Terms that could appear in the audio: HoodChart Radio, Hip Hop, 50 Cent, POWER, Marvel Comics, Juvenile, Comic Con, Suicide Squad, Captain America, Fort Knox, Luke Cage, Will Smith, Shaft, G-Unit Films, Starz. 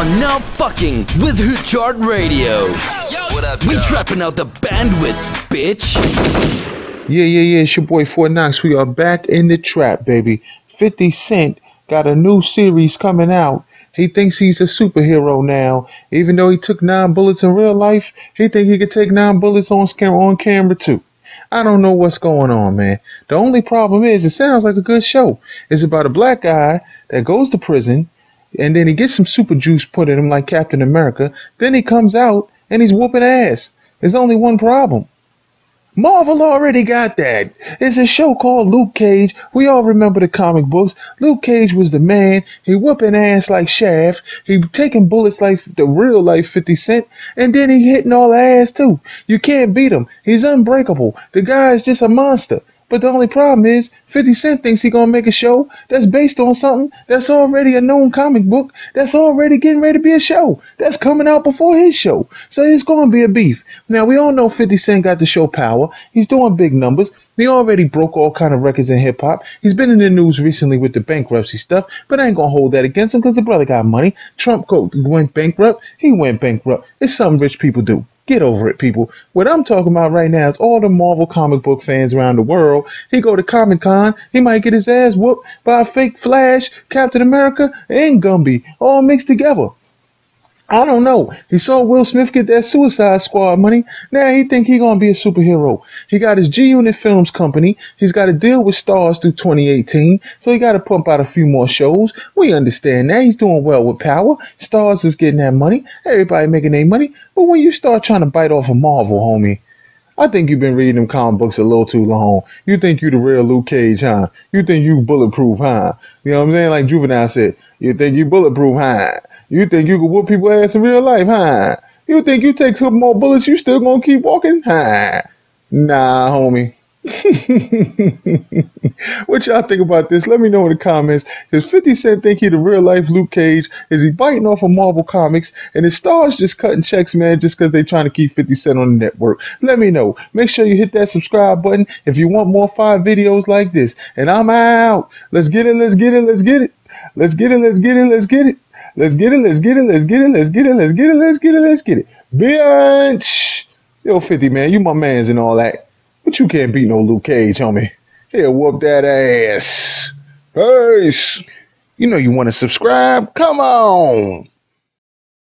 are now fucking with HoodChart Radio. Yo, what up, we trapping out the bandwidth, bitch. Yeah, it's your boy Fort Knox. We are back in the trap, baby. 50 Cent got a new series coming out. He thinks he's a superhero now. Even though he took 9 bullets in real life, he thinks he could take 9 bullets on camera too. I don't know what's going on, man. The only problem is it sounds like a good show. It's about a black guy that goes to prison, and then he gets some super juice put in him like Captain America. Then he comes out, and he's whooping ass. There's only one problem. Marvel already got that. It's a show called Luke Cage. We all remember the comic books. Luke Cage was the man. He whooping ass like Shaft. He taking bullets like the real life 50 Cent. And then he hitting all ass too. You can't beat him. He's unbreakable. The guy is just a monster. But the only problem is 50 Cent thinks he's going to make a show that's based on something that's already a known comic book that's already getting ready to be a show that's coming out before his show. So it's going to be a beef. Now, we all know 50 Cent got the show Power. He's doing big numbers. He already broke all kind of records in hip-hop. He's been in the news recently with the bankruptcy stuff, but I ain't going to hold that against him because the brother got money. Trump went bankrupt. He went bankrupt. It's something rich people do. Get over it, people. What I'm talking about right now is all the Marvel comic book fans around the world. He go to Comic Con. He might get his ass whooped by a fake Flash, Captain America, and Gumby all mixed together. I don't know. He saw Will Smith get that Suicide Squad money. Now he think he gonna be a superhero. He got his G-Unit Films company. He's got to deal with Starz through 2018. So he got to pump out a few more shows. We understand that. He's doing well with Power. Starz is getting that money. Everybody making their money. But when you start trying to bite off a Marvel, homie, I think you've been reading them comic books a little too long. You think you the real Luke Cage, huh? You think you bulletproof, huh? You know what I'm saying? Like Juvenile said, you think you bulletproof, huh? You think you can whoop people ass in real life, huh? You think you take some more bullets, you still gonna keep walking, huh? Nah, homie. What y'all think about this? Let me know in the comments. Does 50 Cent think he the real life Luke Cage? Is he biting off of Marvel Comics? And is Starz just cutting checks, man, just because they trying to keep 50 Cent on the network? Let me know. Make sure you hit that subscribe button if you want more 5 videos like this. And I'm out. Let's get it, let's get it, let's get it. Let's get it, let's get it, let's get it. Let's get it, let's get it, let's get it, let's get it, let's get it, let's get it, let's get it. Bitch! Yo, 50, man, you my mans and all that. But you can't beat no Luke Cage, homie. He'll whoop that ass. Peace. You know you want to subscribe? Come on.